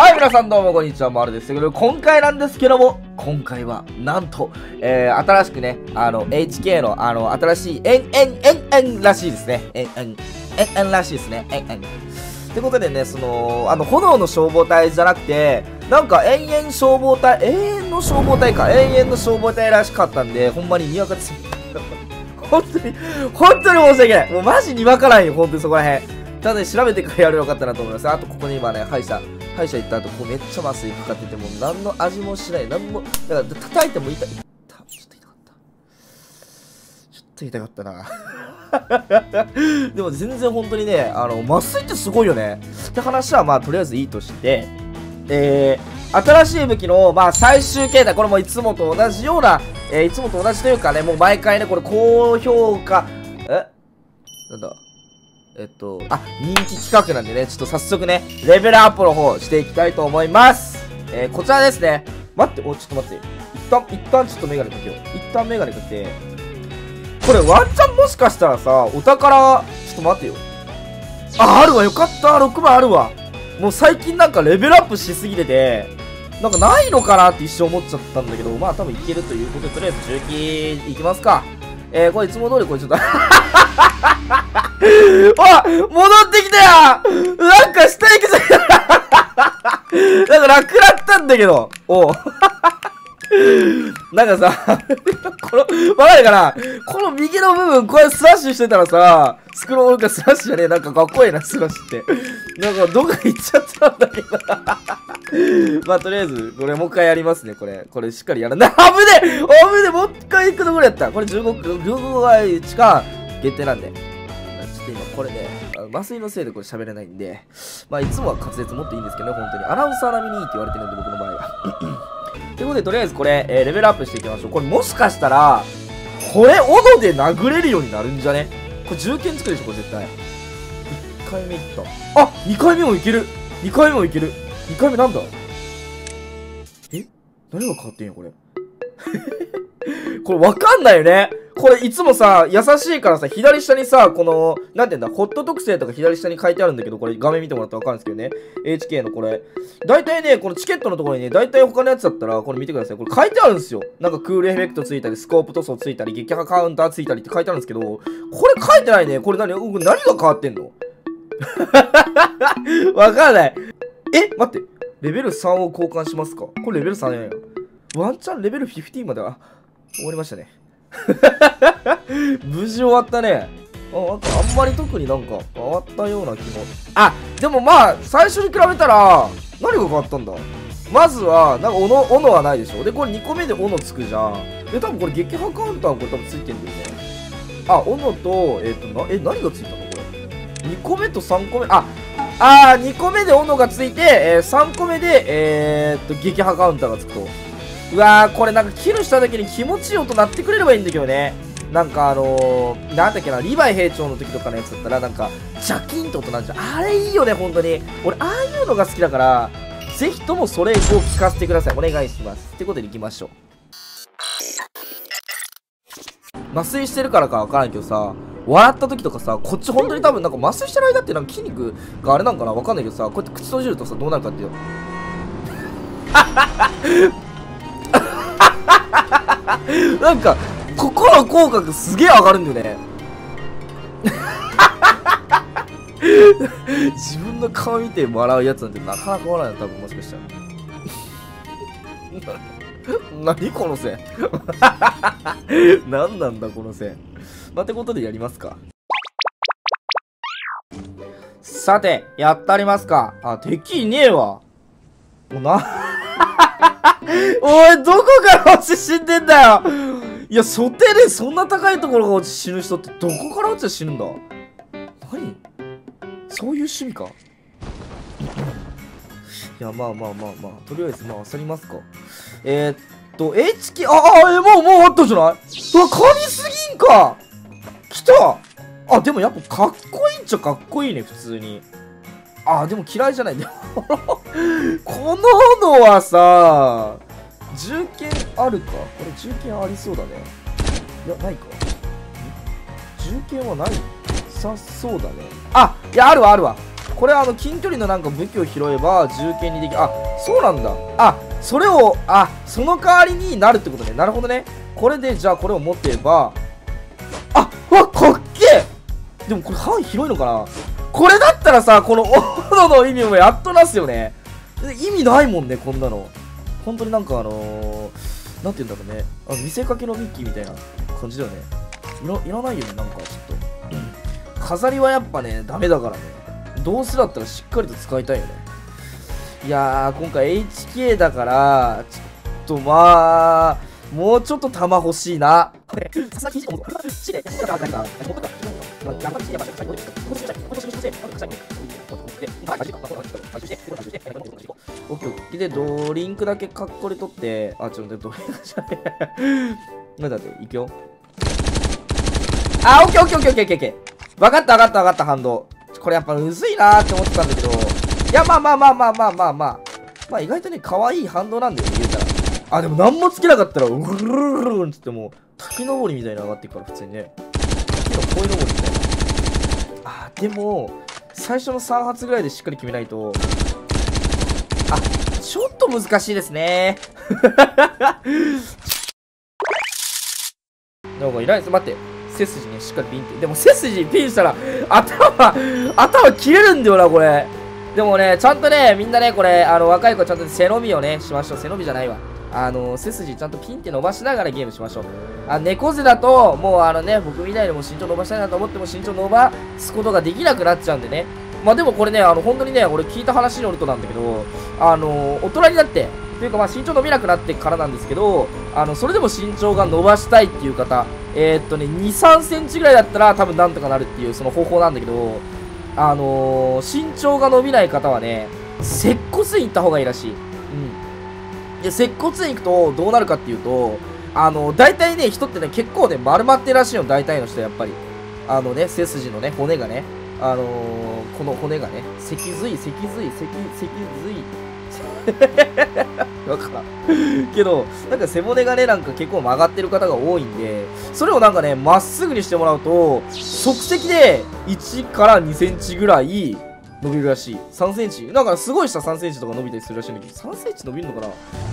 はい、皆さんどうもこんにちは、まるですけど、今回なんですけども、今回はなんと、新しくね、HK の新しい、らしいですね。らしいですね。ってことでね、炎の消防隊じゃなくて、なんか永遠の消防隊らしかったんで、ほんまににわかです。本当に申し訳ない。もうマジにわからんよ、本当にそこら辺。ただ、ね、調べてからやればよかったなと思います。あと、ここに今ね、歯医者行った後、こうめっちゃ麻酔かかってて、もう何の味もしない。だから、叩いても痛い。ちょっと痛かったな。でも全然本当にね、麻酔ってすごいよね。って話はまあ、とりあえずいいとして、新しい武器の、まあ、最終形態、これもいつもと同じような、いつもと同じというかね、もう毎回ね、これ高評価、なんだ人気企画なんでね、ちょっと早速ね、レベルアップの方していきたいと思います。こちらですね。待って、ちょっと待って。一旦ちょっとメガネかけよう。一旦メガネかけて。これワンチャンもしかしたらさ、お宝、ちょっと待ってよ。あ、あるわ、よかった。6枚あるわ。もう最近なんかレベルアップしすぎてて、なんかないのかなって一瞬思っちゃったんだけど、まあ多分いけるということで、とりあえず重機いきますか。これいつも通りこれちょっと、あ、戻ってきたよ。なんか下行くじゃん。なんか楽だったんだけど。おう。なんかさ、わかるかな？この右の部分、これスラッシュしてたらさ、スクロールかスラッシュじゃねえ。なんかかっこいいな、スラッシュって。なんかどっか行っちゃったんだけど。まあとりあえず、これもう一回やりますね、これ。これしっかりやらない。あぶねえ！あぶねえ！もう一回行くところやった。これ15回しか限定なんで。今これね、麻酔のせいでこれ喋れないんで、まあいつもは滑舌もっといいんですけどね、本当に。アナウンサー並みにいいって言われてるんで、僕の場合は。ということで、とりあえずこれ、レベルアップしていきましょう。これもしかしたら、これ、斧で殴れるようになるんじゃね？これ、銃剣作るでしょ、これ絶対。1回目いった。あ！ 2 回目もいける！ 2 回目もいける！ 2 回目なんだ？え？何が変わってんや、これ。これわかんないよね。これいつもさ、優しいからさ、左下にさ、この、なんていうんだ、ホット特性とか左下に書いてあるんだけど、これ画面見てもらったらわかるんですけどね。HK のこれ。大体ね、このチケットのところにね、大体他のやつだったら、これ見てください。これ書いてあるんですよ。なんかクールエフェクトついたり、スコープ塗装ついたり、撃破カウンターついたりって書いてあるんですけど、これ書いてないね。これ何が変わってんの？わかんない。え？待って。レベル3を交換しますか？これレベル3やんや。ワンチャンレベル15までは終わりましたね。無事終わったね。あんまり特になんか変わったような気も。あ、でもまあ、最初に比べたら、何が変わったんだ？まずは、なんか斧はないでしょ。で、これ2個目で斧つくじゃん。で、多分これ撃破カウンターこれ多分ついてんだよね。あ、斧と、何がついたのこれ？ 2 個目と3個目、2個目で斧がついて、3個目で、撃破カウンターがつくと。うわー、これなんかキルした時に気持ちいい音鳴ってくれればいいんだけどね。なんかなんだっけな、リヴァイ兵長の時とかのやつだったらなんか、ジャキンって音なんじゃん。あれいいよね、本当に。俺、ああいうのが好きだから、ぜひともそれを聞かせてください。お願いします。ってことで行きましょう。麻酔してるからかわからんけどさ、笑った時とかさ、こっち本当に多分なんか麻酔してる間ってなんか筋肉があれなんかなわかんないけどさ、こうやって口閉じるとさ、どうなるかってよ。なんか、ここの口角すげえ上がるんだよね。自分の顔見て笑うやつなんてなかなか笑うよ、多分もしかしたら。何この線。何なんだこの線。まあ、ってことでやりますか。さて、やったりますか。あ、敵いねえわ。もうおい、どこから落ち死んでんだよ。いや、初手でそんな高いところから落ち死ぬ人ってどこから落ちて死ぬんだ。何そういう趣味か。いや、まあ、とりあえず、まあ、あさりますか。HK、もうあったじゃない。うわ、神すぎんか。来た。あ、でもやっぱかっこいいっちゃかっこいいね、普通に。あ、でも嫌いじゃない。この斧はさ、銃剣あるか。これ銃剣ありそうだね。いや、ないか。銃剣はないさそうだね。あ、いや、あるわ。これは近距離のなんか武器を拾えば銃剣にできる。あ、そうなんだ。あ、それを、あ、その代わりになるってことね。なるほどね。これでじゃあこれを持てば、あ、わ、かっけえ。でもこれ範囲広いのかな。これだったらさ、この斧の意味もやっとなすよね。意味ないもんね、こんなの。本当になんかなんて言うんだろうね。あ、見せかけのミッキーみたいな感じだよね。いらないよね、なんかちょっと。飾りはやっぱね、ダメだからね。どうせだったらしっかりと使いたいよね。いやー、今回 HK だから、ちょっとまあ、もうちょっと弾欲しいな。オッケーオッケー。で、ドリンクだけかっこり取って、あ、ちょっとドリンクじゃねえ。なんだって、いくよ。あ、オッケーオッケーオッケーオッケーオッケー。わかったわかったわかった、反動。これやっぱむずいなーって思ってたんだけど。いや、まあまあまあまあまあまあまあ。まあ意外とね、可愛い反動なんだよね、言うたら。あ、でも何もつけなかったら、うるるるるんつってもう、滝登りみたいに上がっていくから、普通にね。滝の鯉登りみたいな。あ、でも、最初の3発ぐらいでしっかり決めないと。あ、ちょっと難しいですね。なんかいらないです。待って。背筋ね、しっかりピンって。でも背筋ピンしたら、頭切れるんだよな、これ。でもね、ちゃんとね、みんなね、これ、若い子はちゃんと背伸びをね、しましょう。背伸びじゃないわ。背筋ちゃんとピンって伸ばしながらゲームしましょう。猫背だと、もうね、僕みたいにも身長伸ばしたいなと思っても身長伸ばすことができなくなっちゃうんでね。まあでもこれね、本当にね、俺聞いた話によるとなんだけど、大人になって、というかまあ身長伸びなくなってからなんですけど、それでも身長が伸ばしたいっていう方、2、3センチぐらいだったら多分なんとかなるっていうその方法なんだけど、身長が伸びない方はね、接骨院行った方がいいらしい。うん。で、接骨院行くとどうなるかっていうと、大体ね、人ってね、結構ね、丸まってらしいの、大体の人やっぱり。背筋のね、骨がね、この骨がね、脊髄わからんけど、なんか背骨がね、なんか結構曲がってる方が多いんで、それをなんかね、まっすぐにしてもらうと、即席で1から2センチぐらい伸びるらしい。3センチなんかすごい下3センチとか伸びたりするらしいんだけど、3センチ伸びるのかな。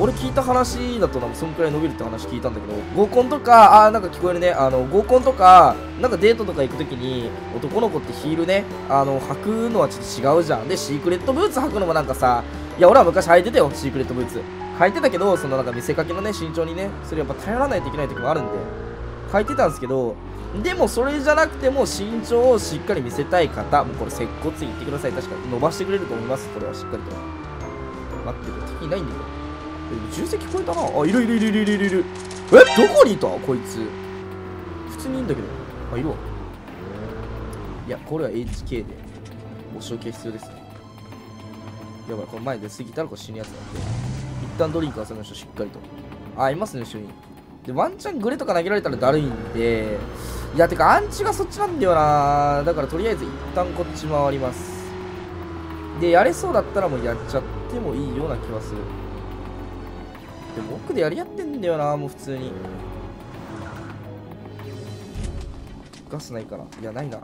俺聞いた話だとなんかそんくらい伸びるって話聞いたんだけど、合コンとか、あーなんか聞こえるね、合コンとか、なんかデートとか行くときに、男の子ってヒールね、履くのはちょっと違うじゃん。で、シークレットブーツ履くのもなんかさ、いや、俺は昔履いてたよ、シークレットブーツ。履いてたけど、そのなんか見せかけのね、身長にね、それやっぱ頼らないといけないときもあるんで、履いてたんですけど、でもそれじゃなくても身長をしっかり見せたい方、もうこれ接骨院行ってください。確かに伸ばしてくれると思います。これはしっかりと。待ってる、敵いないんだけど。銃声聞こえたなあ、いる。え、どこにいたこいつ。普通にいいんだけど。あ、いるわ。いや、これは HK でお仕置きが必要ですね。やばい、これ前で過ぎたらこれ死ぬやつなんで。一旦ドリンクはその人しっかりと。あ、いますね、後ろに。で、ワンチャングレとか投げられたらだるいんで。いや、てかアンチがそっちなんだよな。だからとりあえず一旦こっち回ります。で、やれそうだったらもうやっちゃってもいいような気はする。でも奥でやり合ってんだよな、もう普通に。ガスないから。いや、ないな。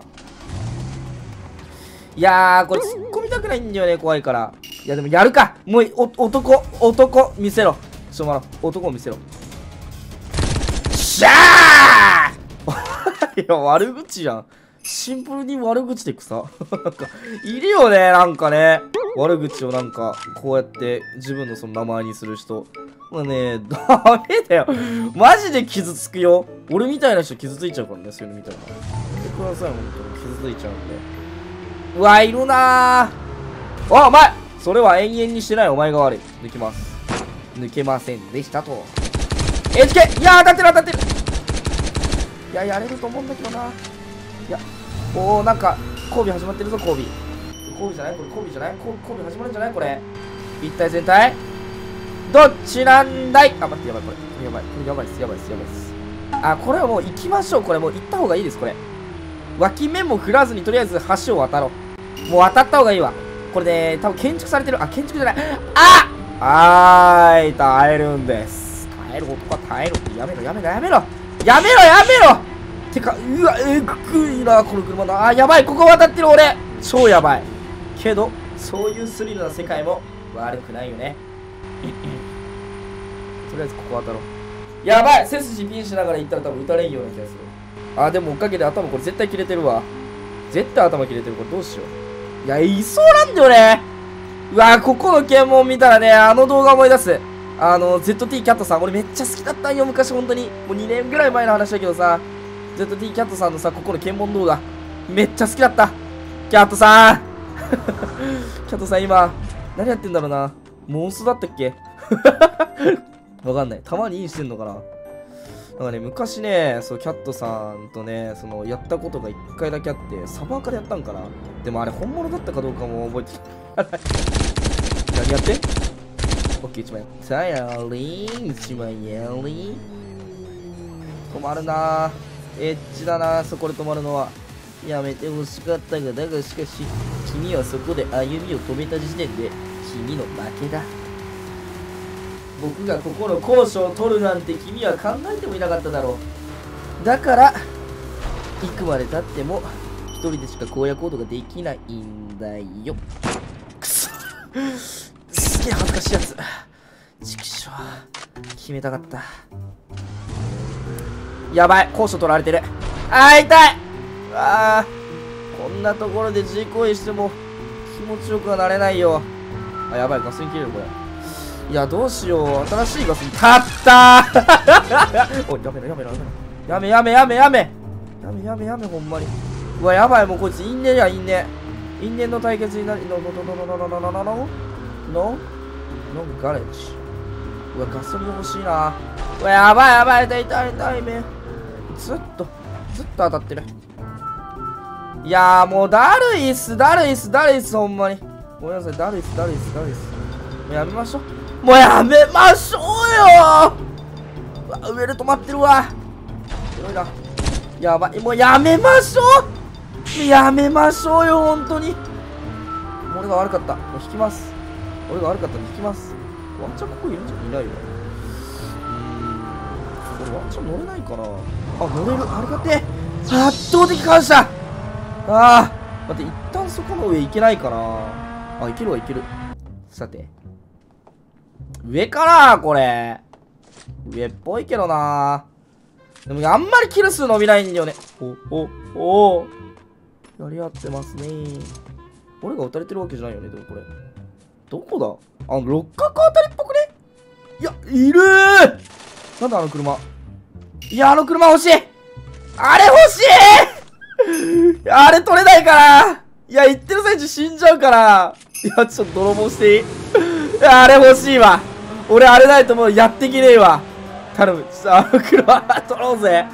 いやー、これ突っ込みたくないんだよね、怖いから。いや、でもやるか。もう男、見せろ。ちょっと待ろ、男を見せろ。しゃーいや、悪口じゃん。シンプルに悪口でくさ。なんか、いるよね、なんかね。悪口をなんか、こうやって自分のその名前にする人。もうね、ダメだよ。マジで傷つくよ。俺みたいな人傷ついちゃうからね、そういうの見たら。見てください、ほんとに。傷ついちゃうんで。うわ、いるなぁ。あ、お前それは延々にしてない、お前が悪い。抜きます。抜けませんでしたと。HK！ いやー、当たってる。いや、やれると思うんだけどな。いや、おー、なんか、交尾始まってるぞ、交尾。交尾じゃないこれ、交尾じゃない交尾始まるんじゃないこれ。一体全体どっちなんだい。あ、待って、やばい、これ。やばいです。あ、これはもう行きましょう。これもう行った方がいいです、これ。脇目も振らずに、とりあえず橋を渡ろう。もう渡った方がいいわ。これね、多分建築されてる。あ、建築じゃない。あーい、耐えるんです。耐える男は耐えろ。やめろてか、うわ、えぐいな、この車の。あ、やばい、ここ渡ってる俺。超やばい。けどそういうスリルな世界も悪くないよね。とりあえずここ当たろう。やばい、背筋ピンしながら行ったら多分打たれんような気がする。あ、でもおかげで頭これ絶対切れてるわ。絶対頭切れてる。これどうしよう。いや、いそうなんだよね。うわ、ここの検問見たらね、あの動画思い出す。ZT キャットさん、俺めっちゃ好きだったんよ、昔本当に。もう2年ぐらい前の話だけどさ、ZT キャットさんのさ、ここの検問動画、めっちゃ好きだった。キャットさんキャットさん今、何やってんだろうな。モンストだったっけわかんない。たまにインしてんのかな。なんかね、昔ね、そう、キャットさんとね、その、やったことが一回だけあって、サバーカでやったんかな。でもあれ、本物だったかどうかも覚えて何やってん？ OK、1枚やったやりー、1枚やりー。止まるなぁ。エッチだなぁ、そこで止まるのは。やめてほしかったが、だがしかし、君はそこで歩みを止めた時点で、君の負けだ。僕がここの高所を取るなんて君は考えてもいなかっただろう。だからいくまでたっても一人でしか荒野行動ができないんだよ。くそすげえ恥ずかしいやつ。ちくしょう、決めたかった。やばい、高所取られてる。あー痛い。あー、こんなところで自行為しても気持ちよくはなれないよ。あ、やばい、ガスに切れるこれ。いや、どうしよう。新しいガスに勝ったーおい、やめろやめろやめろやめやめやめやめやめやめ、ほんまに。うわ、やばい、もうこいつ因縁や因縁。因縁の対決になり、ガレージ。うわ、ガソリン欲しいな。うわ、やばいやばい、痛い痛い痛いめ。ずっと当たってる。いやー、もうだるいっす、ほんまに。ごめんなさい、だるいっす。もうやめましょう。もうやめましょうよー。うわ、ウェル止まってるわ。広いな。やばい、もうやめましょう。やめましょうよ、ほんとに。俺が悪かった。もう引きます。俺が悪かったんで引きます。ワンチャンここいるんじゃん。いないよ。これワンチャン乗れないかな。あ、乗れる。ありがてえ。圧倒的感謝。あー、待って、一旦そこの上行けないかな。あ、行けるわ、行ける。さて。上かなこれ。上っぽいけどな。でもあんまりキル数伸びないんだよね。やり合ってますね。俺が撃たれてるわけじゃないよね、でもこれ。どこだ？あの、六角あたりっぽくね？いや、いるー！なんだあの車。いや、あの車欲しい！あれ欲しいあれ取れないから。いや、行ってる最中死んじゃうから。いや、ちょっと泥棒していい？あれ欲しいわ。俺あれないともうやってきねえわ。頼む。ちょっとあの車取ろうぜ。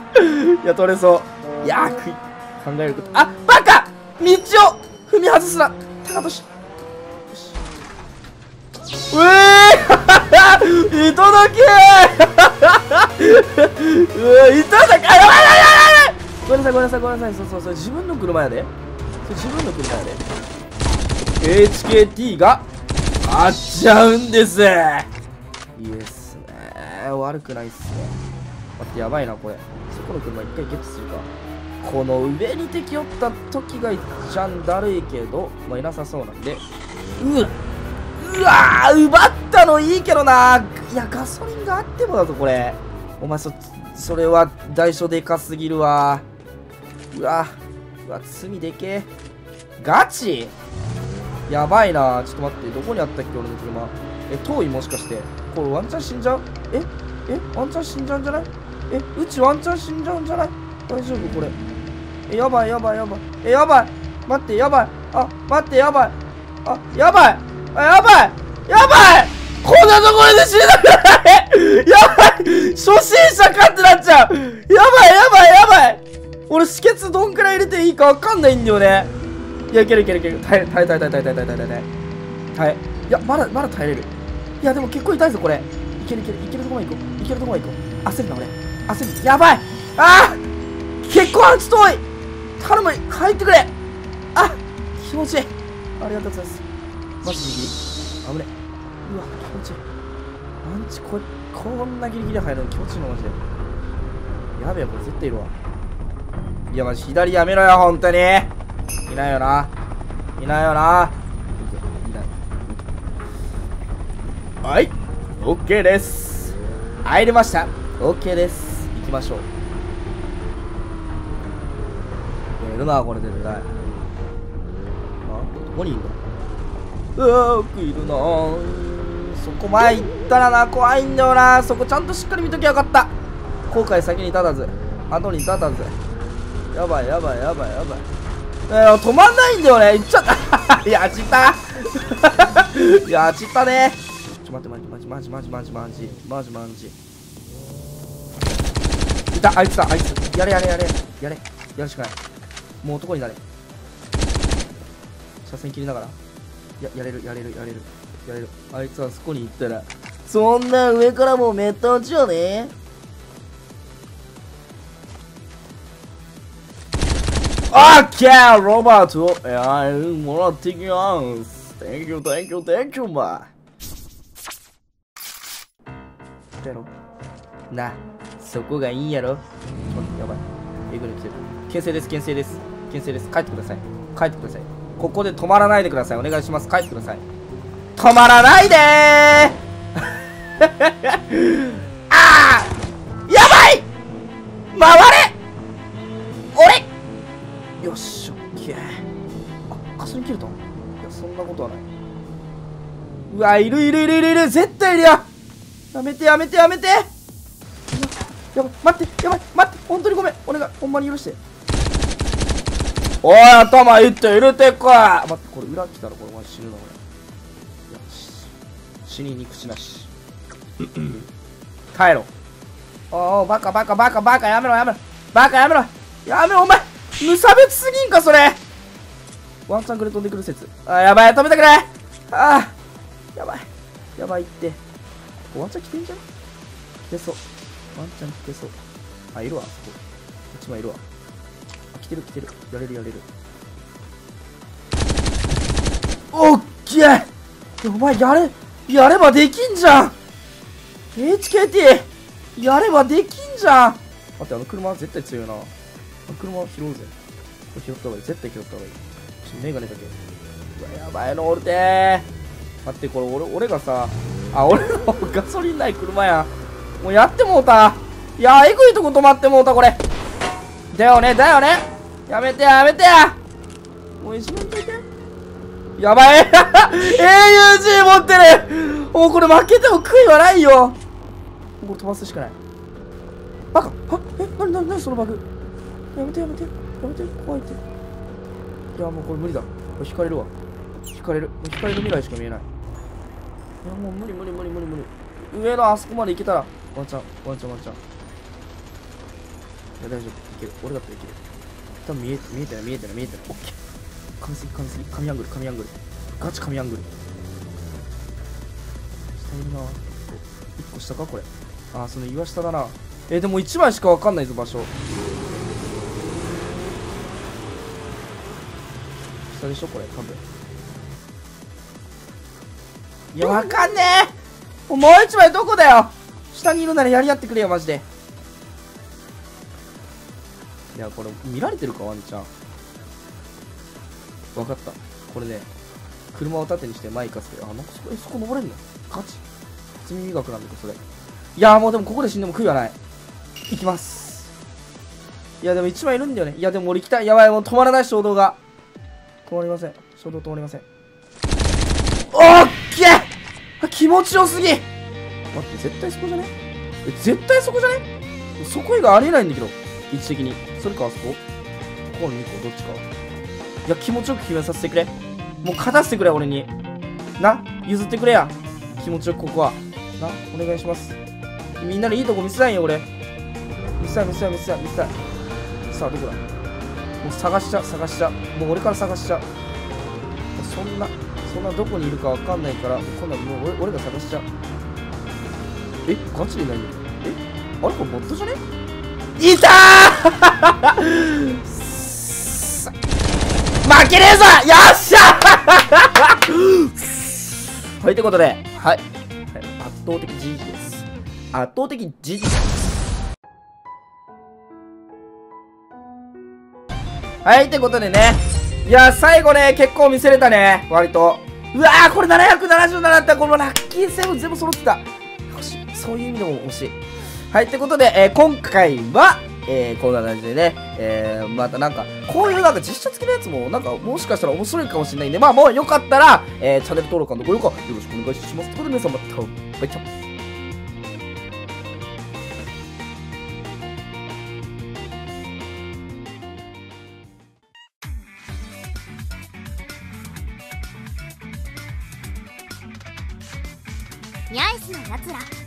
いや、取れそう。いやー、考えること。あ、バカ！道を踏み外すな。高俊。うえぇいただけいただけ。あ、やばいやばいやばい。ごめんなさい。そう、自分の車やで。HKT があっちゃうんです。いいっすね、悪くないっすね。待って、やばいなこれ。そこの車一回ゲットするか。この上に敵寄った時がいっちゃんだるいけど、まあ、いなさそうなんで。うわー奪ったのいいけどな。いや、ガソリンがあってもだぞこれ。お前それは代償でかすぎるわ。うわ罪でけえ。ガチやばいな。ちょっと待って、どこにあったっけ俺の車。遠い、もしかしてこれワンチャン死んじゃう。ワンチャン死んじゃうんじゃない？うちワンチャン死んじゃうんじゃない？大丈夫これ？やばい。待ってやばい。あ、待ってやばい。あ、やばい。あ、やばい。こんなところで死んだくないやばい、初心者かってなっちゃう。やばい。俺止血どんくらい入れていいかわかんないんだよね。いや、いける。耐え。いや、まだ耐えれる。いや、でも結構痛いぞ、これ。いけるとこまで行こう。焦るな、俺。やばい。あー、結構アンチ遠い。頼む、帰ってくれ。あ、気持ちいい。ありがとうございます。マジでギリ。危ね。うわ、気持ちいい。アンチ、こんなギリギリ入るの気持ちいいの、マジで。やべえ、これ絶対いるわ。いや、マジ、左やめろよ、ほんとに。いないよな。はい、 OK です。入りました。 OK です。行きましょう。いるなこれ、絶対。あ、どこにいるの。うわ、奥いるな。そこ前行ったらな、怖いんだよな。そこちゃんとしっかり見ときゃよかった。後悔先に立たず後に立たず。やばいやばいやばいやばい。止まんないんだよね。行っちゃった。やっちったやっちったね。ちょっと待って、マジマジマジマジマジマジ。いた、あいつだ、あいつ。やれやれやれやれ、やるしかない。もう男になれ。車線切りながらやれる。あいつはそこに行ったら、そんな上からもうめった落ちよね。オッケー、ロバート、もらってきます。 Thank you thank you thank you まあやろな、そこがいいんやろ。やばい、えぐり来てる。牽制です、牽制です、牽制です。帰ってください、帰ってください。ここで止まらないでください、お願いします。帰ってください。止まらないでーあー、やばい、回れ。よし、オッケー。あ、ガソリン切れた。いや、そんなことはない。うわ、いる、絶対いるや。やめてやめてやめて。やばい、待って、やばい、待って、本当にごめん、お願い、ほんまに許して。おい、頭いって入れてこい。待って、これ裏来たらこれマジ死ぬな、これ。よし、死にに口なし。帰ろ。おお、バカ、やめろやめろ、バカやめろやめろ、お前無差別すぎんか、それ。ワンチャンくれ飛んでくる説。あ、やばい、止めてくれ。ああ、やばい。やばいって。ワンチャン来てんじゃん。来てそう。ワンチャン来てそう。あ、いるわ、そこ。こっちもいるわ。あ、来てる。やれる。オッケー。お前、やればできんじゃん。HKT、やればできんじゃん。待って、あの車絶対強いな。車拾うぜ。これ拾った方がいい。絶対拾った方がいい。ちょっとメガネかけ。うわ、やばいの、俺で。待って、これ俺がさ、あ、俺のガソリンない車や。もうやってもうた。いや、えぐいとこ止まってもうた、これ。だよね。やめてや。もう一緒に行って。やばい。AUG 持ってる。もうこれ負けても悔いはないよ。これ飛ばすしかない。バカ。は、え、なにそのバグ。やめて、怖いって。いや、もうこれ無理だ。これ引かれるわ。引かれる未来しか見えない。いや、もう無理。上のあそこまで行けたら、ワンチャン。いや、大丈夫。いける。俺だったらいける。多分見えてない。オッケー。噛みすぎ。神アングル。ガチ神アングル。下いるな。1個下か、これ。あ、その岩下だな。でも1枚しかわかんないぞ、場所。下でしょこれ、多分。いや、わかんねえ。もう一枚どこだよ。下にいるならやり合ってくれよ、マジで。いや、これ見られてるか、ワンちゃん。わかった、これね。車を縦にして前行かせて。あ、なんかそこ登れんの、ガチ初耳学なんだけど、それ。いや、もうでもここで死んでも悔いはない。行きます。いや、でも1枚いるんだよね。いや、でも俺行きたい。やばい、もう止まらない、衝動が止まりません。オッケー。気持ちよすぎ。待って、絶対そこじゃね。そこ以外ありえないんだけど、位置的に。それかあそこ、ここの2個、どっちか。いや、気持ちよく決めさせてくれ。もう勝たせてくれ、俺にな。譲ってくれや、気持ちよく。ここはな、お願いします。みんなでいいとこ見せたいよ、俺。見せたい。さあ、どこだ。もう探しちゃ、もう俺から探しちゃ。そんなどこにいるかわかんないから、今度はもう俺が探しちゃ。え、ガチでないよ。え、あれ、これボットじゃね。いたー負けねえぞ、よっしゃはい、ということで、はい、圧倒的ジジです。圧倒的ジジです。はい、ってことでね。いや、最後ね、結構見せれたね、割と。うわー、これ777だった。このラッキーセブン全部揃ってた。欲しい。そういう意味でも欲しい。はい、ということで、今回は、こんな感じでね、またなんか、こういうなんか実写付きのやつも、なんかもしかしたら面白いかもしれないんで、まあもうよかったら、チャンネル登録のご評価よろしくお願いします。ということで皆さんまた、バイチャ。ニャイスのやつら。